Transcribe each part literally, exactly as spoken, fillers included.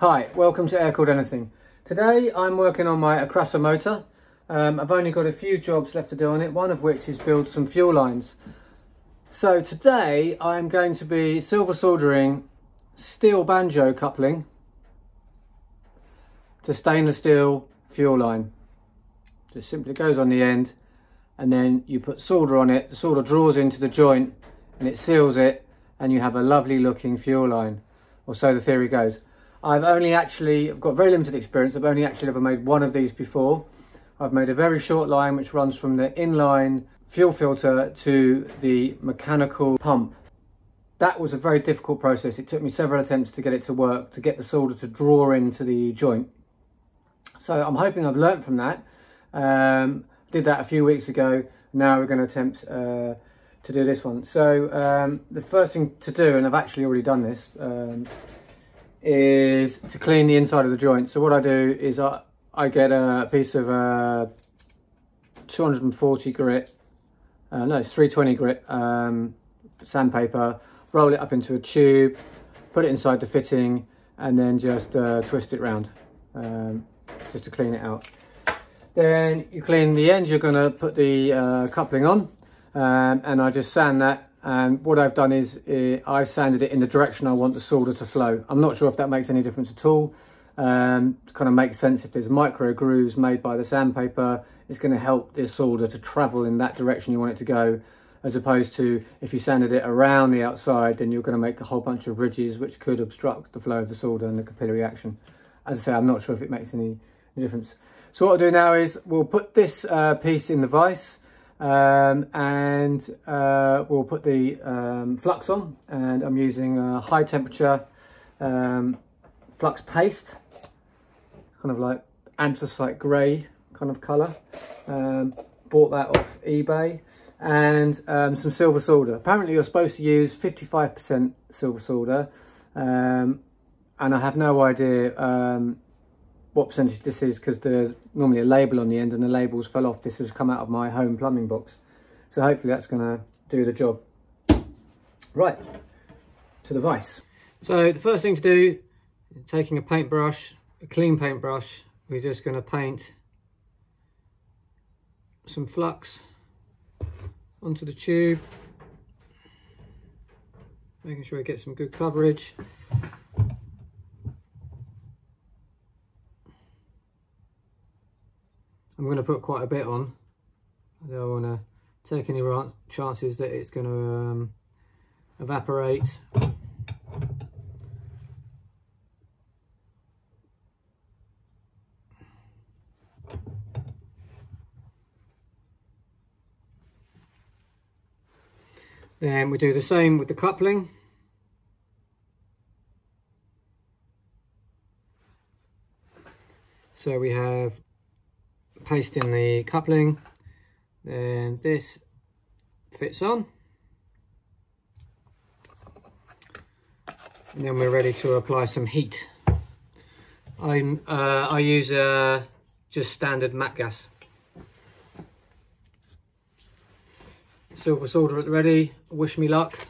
Hi, welcome to Air Cooled Anything. Today I'm working on my Okrasa motor. Um, I've only got a few jobs left to do on it, one of which is build some fuel lines. So today I'm going to be silver soldering steel banjo coupling to stainless steel fuel line. Just simply goes on the end and then you put solder on it, the solder draws into the joint and it seals it and you have a lovely looking fuel line, or so the theory goes. I've only actually, I've got very limited experience. I've only actually ever made one of these before. I've made a very short line which runs from the inline fuel filter to the mechanical pump. That was a very difficult process. It took me several attempts to get it to work, to get the solder to draw into the joint. So I'm hoping I've learned from that. Um, did that a few weeks ago. Now we're going to attempt uh, to do this one. So um, the first thing to do, and I've actually already done this, um, is to clean the inside of the joint. So what I do is I, I get a piece of uh, two forty grit, uh, no, it's three twenty grit um, sandpaper, roll it up into a tube, put it inside the fitting, and then just uh, twist it round um, just to clean it out. Then you clean the end, you're going to put the uh, coupling on, um, and I just sand that. And what I've done is uh, I've sanded it in the direction I want the solder to flow. I'm not sure if that makes any difference at all. Um, it kind of makes sense if there's micro grooves made by the sandpaper. It's going to help the solder to travel in that direction you want it to go, as opposed to if you sanded it around the outside, then you're going to make a whole bunch of ridges which could obstruct the flow of the solder and the capillary action. As I say, I'm not sure if it makes any difference. So what I'll do now is we'll put this uh, piece in the vise. Um, and uh, we'll put the um, flux on, and I'm using a high temperature um, flux paste, kind of like anthracite grey kind of colour. Um, bought that off eBay, and um, some silver solder. Apparently you're supposed to use fifty-five percent silver solder, um, and I have no idea um, what percentage this is, because there's normally a label on the end and the labels fell off. This has come out of my home plumbing box. So hopefully that's going to do the job. Right, to the vise. So the first thing to do, taking a paintbrush, a clean paintbrush, we're just going to paint some flux onto the tube, making sure we get some good coverage. I'm going to put quite a bit on. I don't want to take any chances that it's going to um, evaporate. Then we do the same with the coupling. So we have paste in the coupling, then this fits on, and then we're ready to apply some heat. I'm uh, I use uh, just standard MAP gas. Silver solder at the ready. Wish me luck.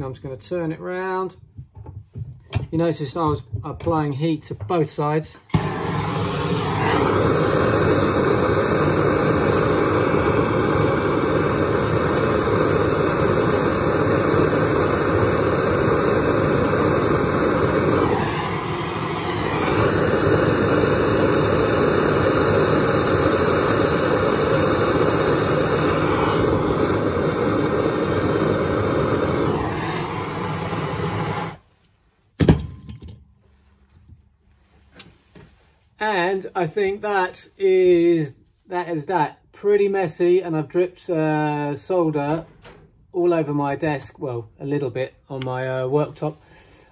I'm just going to turn it round. You notice I was applying heat to both sides. And I think that is that is that. Pretty messy, and I've dripped uh, solder all over my desk, well, a little bit on my uh, worktop.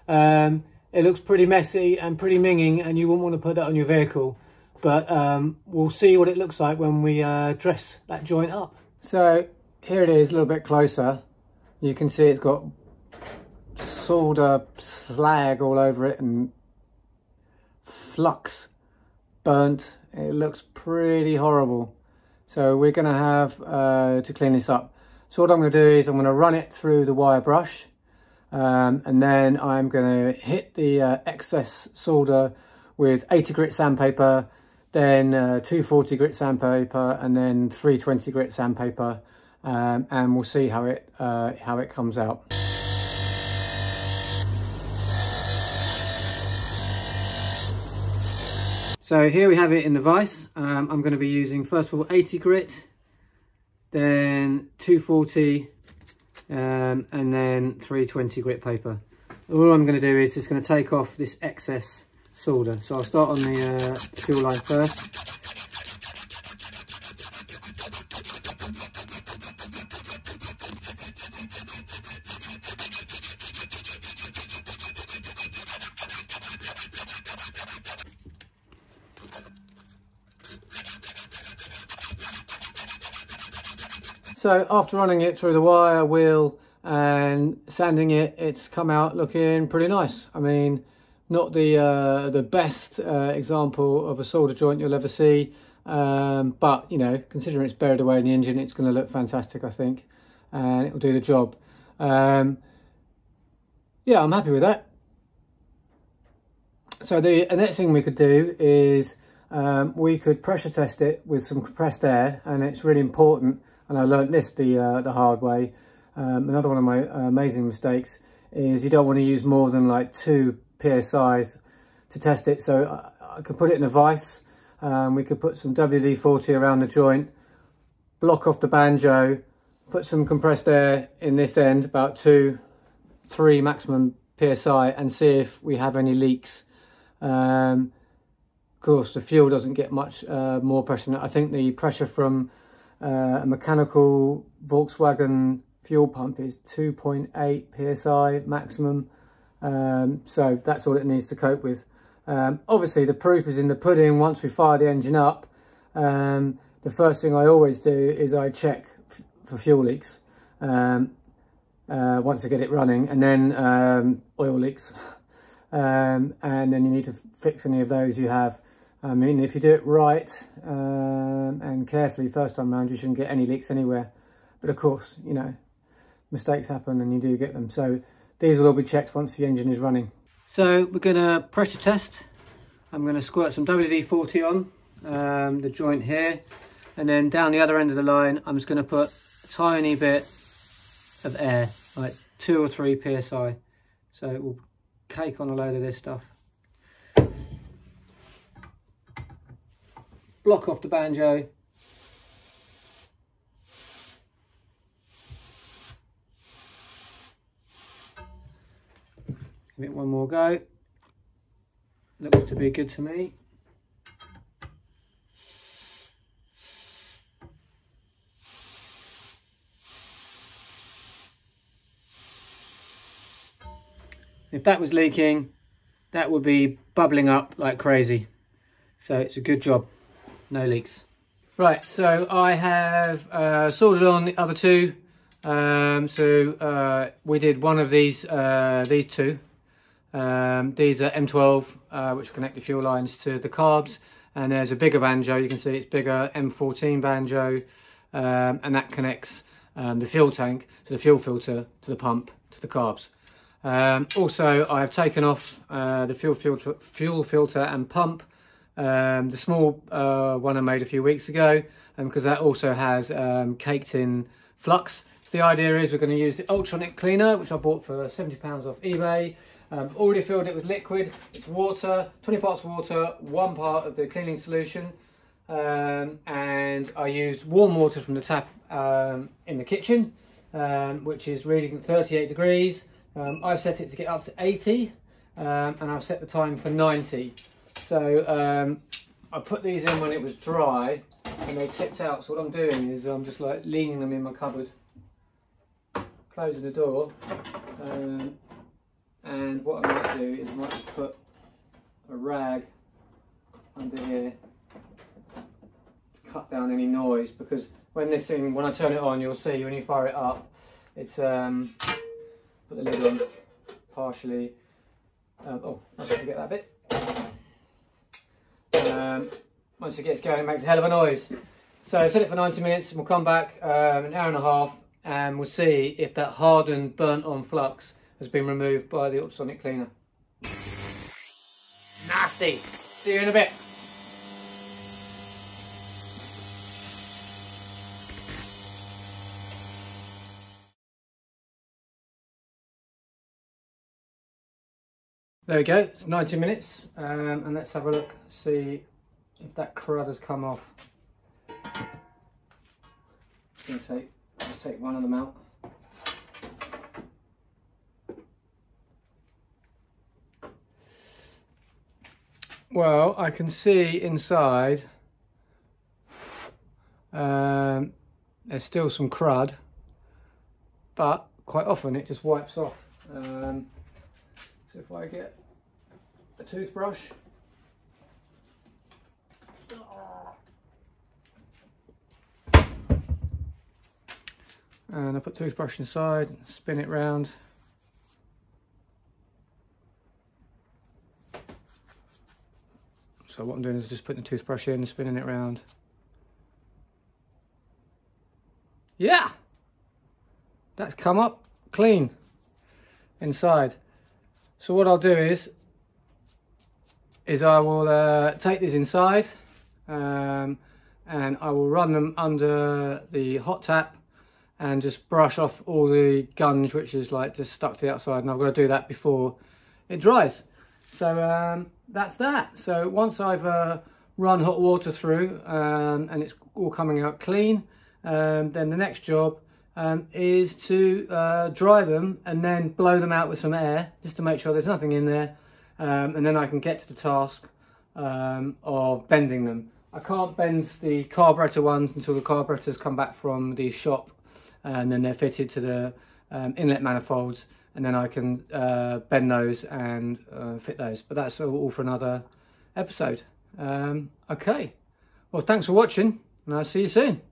Um, it looks pretty messy and pretty minging, and you wouldn't want to put that on your vehicle, but um, we'll see what it looks like when we uh, dress that joint up. So here it is, a little bit closer. You can see it's got solder slag all over it and flux burnt. It looks pretty horrible. So we're going to have uh, to clean this up. So what I'm going to do is I'm going to run it through the wire brush, um, and then I'm going to hit the uh, excess solder with eighty grit sandpaper, then uh, two forty grit sandpaper, and then three twenty grit sandpaper, um, and we'll see how it uh, how it comes out. So here we have it in the vise. Um, I'm going to be using first of all eighty grit, then two forty, um, and then three twenty grit paper. All I'm going to do is just going to take off this excess solder. So I'll start on the uh, fuel line first. So after running it through the wire wheel and sanding it, it's come out looking pretty nice. I mean, not the uh, the best uh, example of a solder joint you'll ever see, um, but you know, considering it's buried away in the engine, it's going to look fantastic, I think, and it'll do the job. Um, yeah, I'm happy with that. So the next thing we could do is um, we could pressure test it with some compressed air, and it's really important. And I learned this the uh, the hard way. Um, another one of my uh, amazing mistakes is you don't want to use more than like two P S Is to test it. So I, I could put it in a vise. Um, we could put some W D forty around the joint, block off the banjo, put some compressed air in this end, about two, three maximum P S I, and see if we have any leaks. Um, of course, the fuel doesn't get much uh, more pressure. I think the pressure from Uh, a mechanical Volkswagen fuel pump is two point eight P S I maximum, um, so that's all it needs to cope with. Um, obviously the proof is in the pudding. Once we fire the engine up, um, the first thing I always do is I check f for fuel leaks um, uh, once I get it running, and then um, oil leaks, um, and then you need to fix any of those you have. I mean, if you do it right um, and carefully first time round, you shouldn't get any leaks anywhere. But of course, you know, mistakes happen and you do get them. So these will all be checked once the engine is running. So we're going to pressure test. I'm going to squirt some W D forty on um, the joint here. And then down the other end of the line, I'm just going to put a tiny bit of air, like two or three P S I. So it will cake on a load of this stuff. Block off the banjo. Give it one more go. Looks to be good to me. If that was leaking, that would be bubbling up like crazy. So it's a good job. No leaks. Right, so I have uh, soldered on the other two. Um, so uh, we did one of these, uh, these two. Um, these are M twelve, uh, which connect the fuel lines to the carbs. And there's a bigger banjo. You can see it's bigger, M fourteen banjo. Um, and that connects um, the fuel tank to the fuel filter, to the pump, to the carbs. Um, also, I have taken off uh, the fuel filter, fuel filter and pump. Um, the small uh, one I made a few weeks ago, and because that also has um, caked in flux. So the idea is we're going to use the ultronic cleaner, which I bought for seventy pounds off eBay. I've already filled it with liquid. It's water, twenty parts water, one part of the cleaning solution, um, and I used warm water from the tap um, in the kitchen, um, which is reading thirty-eight degrees. um, I've set it to get up to eighty, um, and I've set the time for ninety. So um, I put these in when it was dry and they tipped out, so what I'm doing is I'm just like leaning them in my cupboard, closing the door, um, and what I might do is I might just put a rag under here to cut down any noise, because when this thing, when I turn it on, you'll see when you fire it up, it's um, put the lid on partially. Um, oh, I should forget that bit. Um, once it gets going, it makes a hell of a noise. So I set it for ninety minutes and we'll come back um, an hour and a half and we'll see if that hardened burnt on flux has been removed by the ultrasonic cleaner. Nasty. See you in a bit. There we go, it's ninety minutes, um, and let's have a look, see if that crud has come off. I'm gonna take, I'll take one of them out. Well, I can see inside, um, there's still some crud, but quite often it just wipes off. Um, So if I get a toothbrush, and I put the toothbrush inside, spin it round, so what I'm doing is just putting the toothbrush in, spinning it round. Yeah, that's come up clean inside. So what I'll do is, is I will uh, take these inside um, and I will run them under the hot tap and just brush off all the gunge which is like just stuck to the outside, and I've got to do that before it dries. So um, that's that. So once I've uh, run hot water through um, and it's all coming out clean, um, then the next job Um, is to uh, dry them and then blow them out with some air just to make sure there's nothing in there, um, and then I can get to the task um, of bending them. I can't bend the carburetor ones until the carburetors come back from the shop and then they're fitted to the um, inlet manifolds, and then I can uh, bend those and uh, fit those, but that's all for another episode. Um, okay, well, thanks for watching and I'll see you soon.